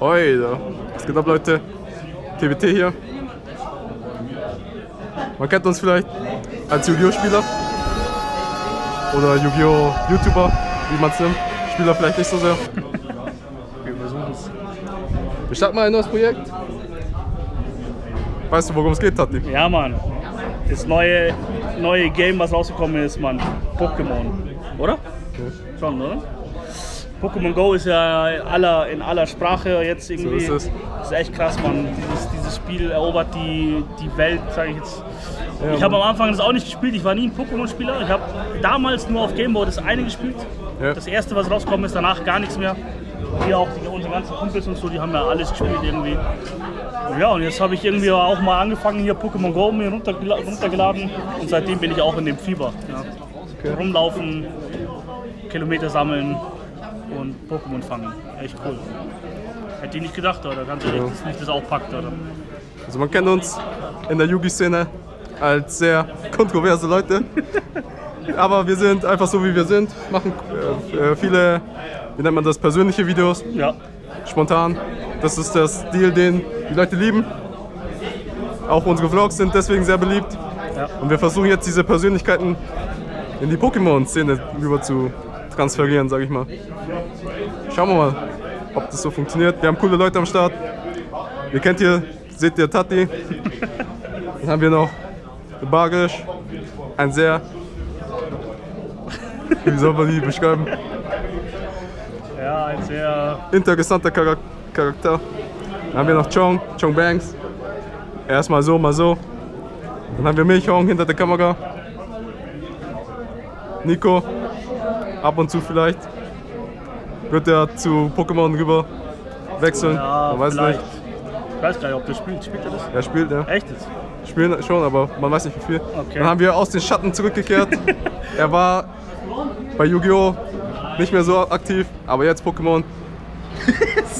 Hoi, was geht ab, Leute? TBT hier. Man kennt uns vielleicht als Yu-Gi-Oh! Spieler oder Yu-Gi-Oh! YouTuber, wie man es nimmt. Spieler vielleicht nicht so sehr. Wir versuchen es. Wir starten mal ein neues Projekt. Weißt du, worum es geht, Tati? Ja, Mann. Das neue Game, was rausgekommen ist, Mann. Pokémon. Oder? Okay. Schon, oder? Pokémon Go ist ja in aller Sprache jetzt irgendwie. So ist es. Das ist echt krass, Mann. Dieses Spiel erobert die Welt, sage ich jetzt. Ja, ich habe am Anfang das auch nicht gespielt. Ich war nie ein Pokémon-Spieler. Ich habe damals nur auf Gameboy das eine gespielt. Ja. Das erste, was rausgekommen ist, danach gar nichts mehr. Wir auch, unsere ganzen Kumpels und so, die haben ja alles gespielt irgendwie. Ja, und jetzt habe ich irgendwie auch mal angefangen, hier Pokémon Go mir runtergeladen. Und seitdem bin ich auch in dem Fieber. Ja. Okay. Rumlaufen, Kilometer sammeln und Pokémon fangen. Echt cool. Hätte ich nicht gedacht, oder? Ganz ehrlich, dass mich das auch packt, oder? Also man kennt uns in der Yugi-Szene als sehr kontroverse Leute. Aber wir sind einfach so, wie wir sind. Machen viele, wie nennt man das, persönliche Videos. Ja. Spontan. Das ist der Stil, den die Leute lieben. Auch unsere Vlogs sind deswegen sehr beliebt. Ja. Und wir versuchen jetzt diese Persönlichkeiten in die Pokémon-Szene rüber zu transferieren, sag ich mal. Schauen wir mal, ob das so funktioniert. Wir haben coole Leute am Start. Ihr kennt hier, seht ihr Tati. Dann haben wir noch Barisch. Ein sehr... Wie soll man die beschreiben? Ja, ein sehr... interessanter Charakter. Dann haben wir noch Chong Banks. Erst mal so, mal so. Dann haben wir Michong hinter der Kamera. Nico. Ab und zu vielleicht. Wird er zu Pokémon rüber wechseln? Ja, man weiß nicht. Ich weiß gar nicht, ob der spielt. Spielt er das? Er spielt, ja. Echt jetzt? Spielen schon, aber man weiß nicht wie viel. Okay. Dann haben wir aus den Schatten zurückgekehrt. Er war bei Yu-Gi-Oh! Nicht mehr so aktiv, aber jetzt Pokémon.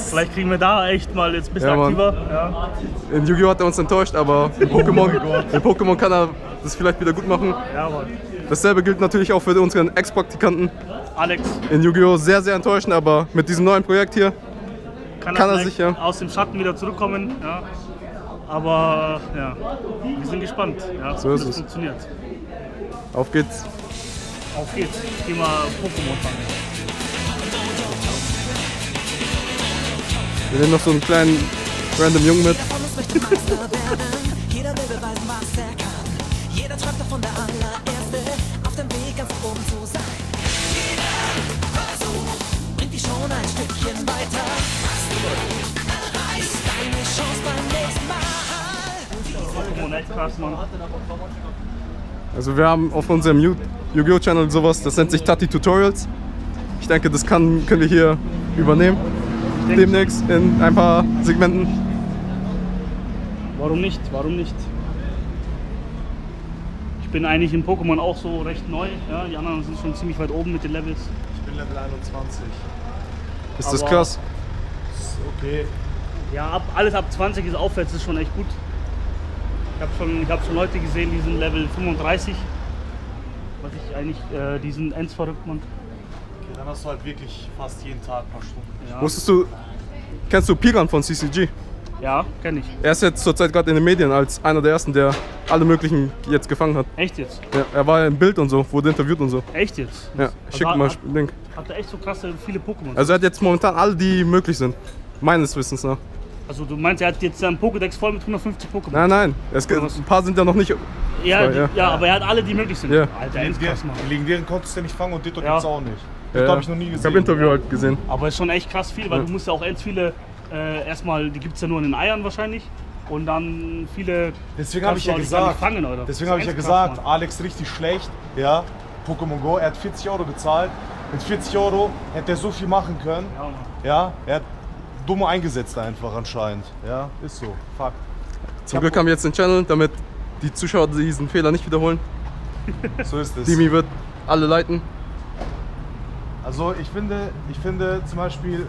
Vielleicht kriegen wir da echt mal jetzt ein bisschen aktiver. Ja. In Yu-Gi-Oh! Hat er uns enttäuscht, aber in Pokémon kann er das vielleicht wieder gut machen. Ja, Mann. Dasselbe gilt natürlich auch für unseren Ex-Praktikanten. Alex. In Yu-Gi-Oh! Sehr, sehr enttäuschend, aber mit diesem neuen Projekt hier kann er sich ja aus dem Schatten wieder zurückkommen. Ja. Aber ja, wir sind gespannt, ja, so ist es funktioniert. Auf geht's. Auf geht's. Geh mal Pokémon fangen. Wir nehmen noch so einen kleinen random Jungen mit. Jeder träumt davon, der allererste auf dem Weg ganz oben zu sein. Jeder Versuch bringt dich schon ein Stückchen weiter. Hast du erreicht deine Chance beim nächsten Mal. Also wir haben auf unserem Yu-Gi-Oh! Channel sowas, das nennt sich Tati Tutorials. Ich denke, das können wir hier übernehmen. Demnächst in ein paar Segmenten. Warum nicht? Warum nicht? Ich bin eigentlich in Pokémon auch so recht neu, ja, die anderen sind schon ziemlich weit oben mit den Levels. Ich bin Level 21. Ist das krass? Ist okay. Ja, alles ab 20 ist aufwärts, ist schon echt gut. Ich hab schon Leute gesehen, die sind Level 35. Was ich eigentlich, die sind ends verrückt, Mann. Okay, dann hast du halt wirklich fast jeden Tag ein paar Stunden. Ja. Kennst du Piran von CCG? Ja, kenne ich. Er ist jetzt zurzeit gerade in den Medien als einer der ersten, der alle möglichen jetzt gefangen hat. Echt jetzt? Ja, er war im Bild und so, wurde interviewt und so. Echt jetzt? Ja, ich schicke mal einen Link. Hat er echt so krasse viele Pokémon? Also er hat jetzt momentan alle, die möglich sind. Meines Wissens nach. Also du meinst, er hat jetzt seinen Pokédex voll mit 150 Pokémon? Nein, nein. Ein paar sind ja noch nicht. Ja, ja, aber er hat alle, die möglich sind. Ja. Alter, echt krass, Mann. Die legendären konntest du ja nicht fangen und Ditto gibt's auch nicht. Das habe ich noch nie gesehen. Ich habe Interview halt gesehen. Aber ist schon echt krass viel, weil du musst ja auch ends viele... erstmal, die gibt es ja nur in den Eiern wahrscheinlich und dann viele... Deswegen habe ich ja gesagt, krass, Alex richtig schlecht, ja, Pokémon Go, er hat 40 Euro gezahlt, mit 40 Euro hätte er so viel machen können, ja, er hat dumm eingesetzt einfach anscheinend, ja, ist so, fuck. Zum Glück haben wir jetzt den Channel, damit die Zuschauer diesen Fehler nicht wiederholen. So ist es. Dimi wird alle leiten. Also ich finde zum Beispiel...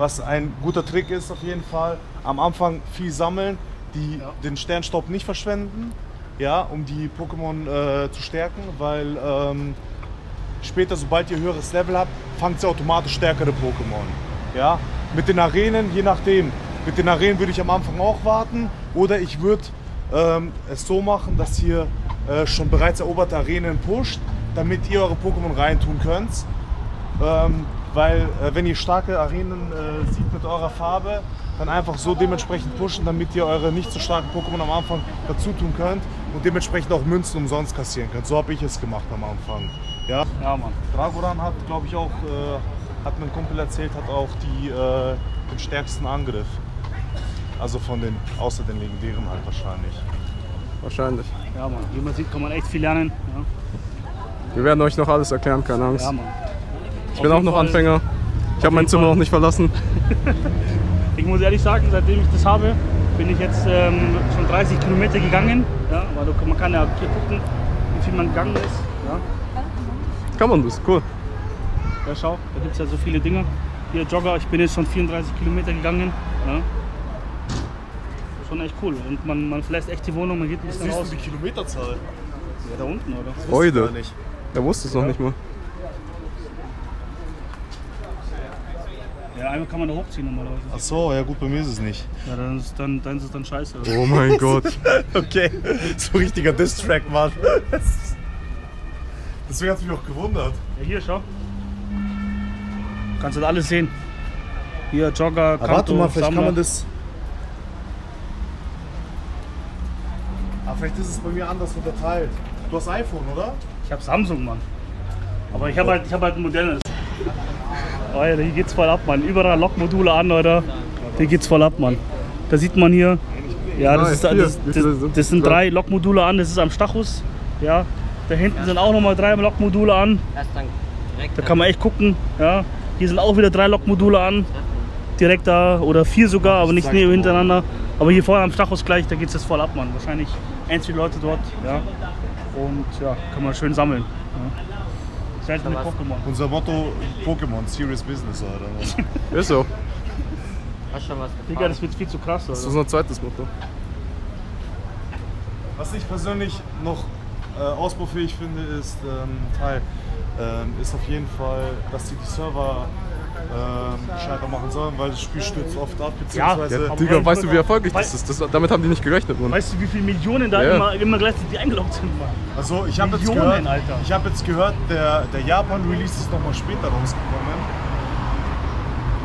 Was ein guter Trick ist auf jeden Fall, am Anfang viel sammeln, den Sternstaub nicht verschwenden ja, um die Pokémon zu stärken, weil später, sobald ihr höheres Level habt, fangt ihr automatisch stärkere Pokémon. Ja? Mit den Arenen, je nachdem. Mit den Arenen würde ich am Anfang auch warten oder ich würde es so machen, dass ihr schon bereits eroberte Arenen pusht, damit ihr eure Pokémon reintun könnt. Weil wenn ihr starke Arenen seht mit eurer Farbe, dann einfach so dementsprechend pushen, damit ihr eure nicht so starken Pokémon am Anfang dazu tun könnt und dementsprechend auch Münzen umsonst kassieren könnt. So habe ich es gemacht am Anfang. Ja, ja Mann. Dragoran hat, glaube ich, auch, hat mein Kumpel erzählt, hat auch die, den stärksten Angriff. Also von den, außer den legendären halt wahrscheinlich. Wahrscheinlich. Ja Mann, wie man sieht, kann man echt viel lernen. Ja. Wir werden euch noch alles erklären, keine Angst. Ja, Mann. Ich bin auch noch Anfänger. Ich habe mein Zimmer noch nicht verlassen. Ich muss ehrlich sagen, seitdem ich das habe, bin ich jetzt schon 30 Kilometer gegangen. Ja, weil man kann ja hier gucken, wie viel man gegangen ist. Ja. Kann man das, cool. Ja, schau, da gibt es ja so viele Dinge. Hier Jogger, ich bin jetzt schon 34 Kilometer gegangen. Ja. Schon echt cool. Und man verlässt echt die Wohnung, man geht ein bisschen raus. Wie ist die Kilometerzahl? Ja, da unten, oder? Das wusste ich gar nicht. Der wusste es noch nicht mal. Ja, einmal kann man da hochziehen normalerweise. Ach so, ja gut, bei mir ist es nicht. Ja, dann ist es dann scheiße. Oder? Oh mein Gott. Okay, so ein richtiger Diss-Track, Mann. Deswegen hat es mich auch gewundert. Ja, hier, schau. Kannst du das alles sehen. Hier, Jogger, Kanto, warte mal, vielleicht Sammler. Kann man das... Aber vielleicht ist es bei mir anders unterteilt. Du hast iPhone, oder? Ich habe Samsung, Mann. Aber ich habe halt, ein Modell. Oh, Alter, hier geht's voll ab, Mann. Überall Lokmodule an, Alter. Hier geht's voll ab, Mann. Da sieht man hier, ja, das sind 3 Lokmodule an. Das ist am Stachus. Ja, da hinten sind auch nochmal 3 Lokmodule an. Da kann man echt gucken. Ja, hier sind auch wieder 3 Lokmodule an. Direkt da oder 4 sogar, aber nicht hintereinander. Aber hier vorne am Stachus gleich, da geht's jetzt voll ab, Mann. Wahrscheinlich einzige Leute dort. Ja. Und ja, kann man schön sammeln. Ja. Unser Motto Pokémon, Serious Business, Alter. Ist so. Hast schon was gefahren. Digga, das wird viel zu krass, Alter. Das ist unser zweites Motto. Was ich persönlich noch ausbaufähig finde, ist ist auf jeden Fall, dass sie die Server scheiter machen sollen, weil das Spiel stürzt oft ab, beziehungsweise... Ja, Digga, weißt du, wie erfolgreich das ist? Damit haben die nicht gerechnet, Mann. Weißt du, wie viele Millionen da immer gleichzeitig eingeloggt sind, Mann? Also, ich habe jetzt gehört, der Japan-Release ist nochmal später rausgekommen.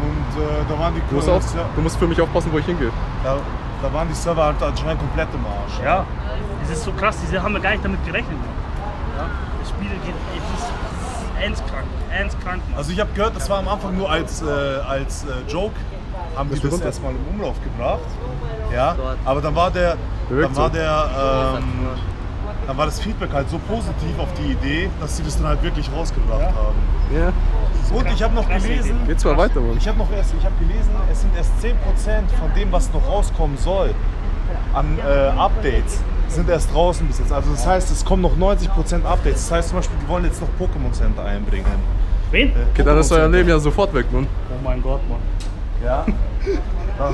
Und da waren die... Du musst für mich aufpassen, wo ich hingehe. Da waren die Server halt anscheinend komplett im Arsch. Ja, das ist so krass, die haben ja gar nicht damit gerechnet. Ja? Das Spiel geht... Ernst krank. Also ich habe gehört, das war am Anfang nur als Joke, haben die das erstmal im Umlauf gebracht. Ja, aber dann war das Feedback halt so positiv auf die Idee, dass sie das dann halt wirklich rausgebracht haben. Ja. Und ich habe noch gelesen, geht's mal weiter, Mann. Es sind erst 10% von dem, was noch rauskommen soll an Updates. Sind erst draußen bis jetzt. Also das heißt, es kommen noch 90% Updates. Das heißt zum Beispiel, die wollen jetzt noch Pokémon Center einbringen. Wen? Okay, dann ist euer Leben ja sofort weg, Mann. Oh mein Gott, Mann. Ja. Dann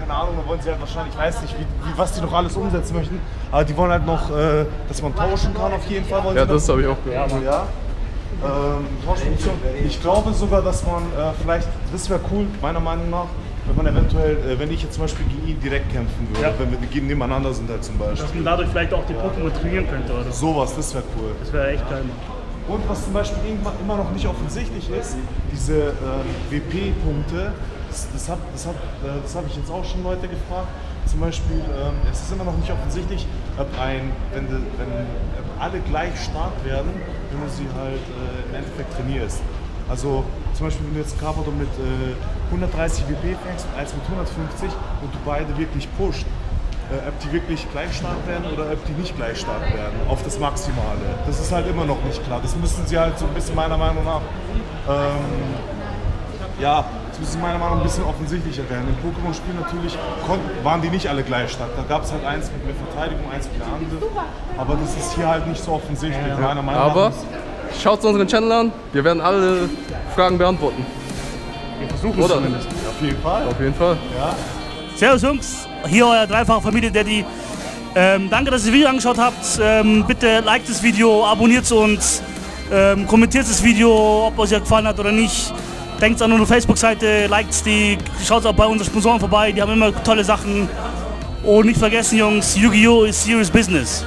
keine Ahnung, dann wollen sie halt wahrscheinlich, ich weiß nicht, was die noch alles umsetzen möchten, aber die wollen halt noch, dass man tauschen kann auf jeden Fall. Ja, das habe ich auch gehört. Ja. Tauschfunktion. Ich glaube sogar, dass man vielleicht, das wäre cool, meiner Meinung nach, wenn man eventuell, wenn ich jetzt zum Beispiel gegen ihn direkt kämpfen würde, wenn wir gegen nebeneinander sind halt zum Beispiel. Dass man dadurch vielleicht auch die Pokémon trainieren könnte oder so. Sowas, das wäre cool. Das wäre echt geil. Und was zum Beispiel immer noch nicht offensichtlich ist, diese WP-Punkte, das hab ich jetzt auch schon Leute gefragt, zum Beispiel, es ist immer noch nicht offensichtlich, ob wenn alle gleich stark werden, wenn du sie halt im Endeffekt trainierst. Also zum Beispiel, wenn du jetzt Carpador mit 130 WP fängst und eins mit 150 und du beide wirklich pusht, ob die wirklich gleich stark werden oder ob die nicht gleich stark werden, auf das Maximale. Das ist halt immer noch nicht klar. Das müssen sie halt so ein bisschen meiner Meinung nach, das müssen meiner Meinung nach ein bisschen offensichtlicher werden. Im Pokémon-Spiel natürlich waren die nicht alle gleich stark. Da gab es halt eins mit mehr Verteidigung, eins mit der Angriff. Aber das ist hier halt nicht so offensichtlich, meiner Meinung nach. Aber schaut unseren Channel an, wir werden alle Fragen beantworten. Wir versuchen es zumindest. Auf jeden Fall. Ja. Servus Jungs, hier euer dreifacher Familie-Daddy. Danke, dass ihr das Video angeschaut habt. Bitte liked das Video, abonniert uns, kommentiert das Video, ob euch das gefallen hat oder nicht. Denkt an unsere Facebook-Seite, liked die, schaut auch bei unseren Sponsoren vorbei, die haben immer tolle Sachen. Und nicht vergessen, Jungs, Yu-Gi-Oh! Ist serious business.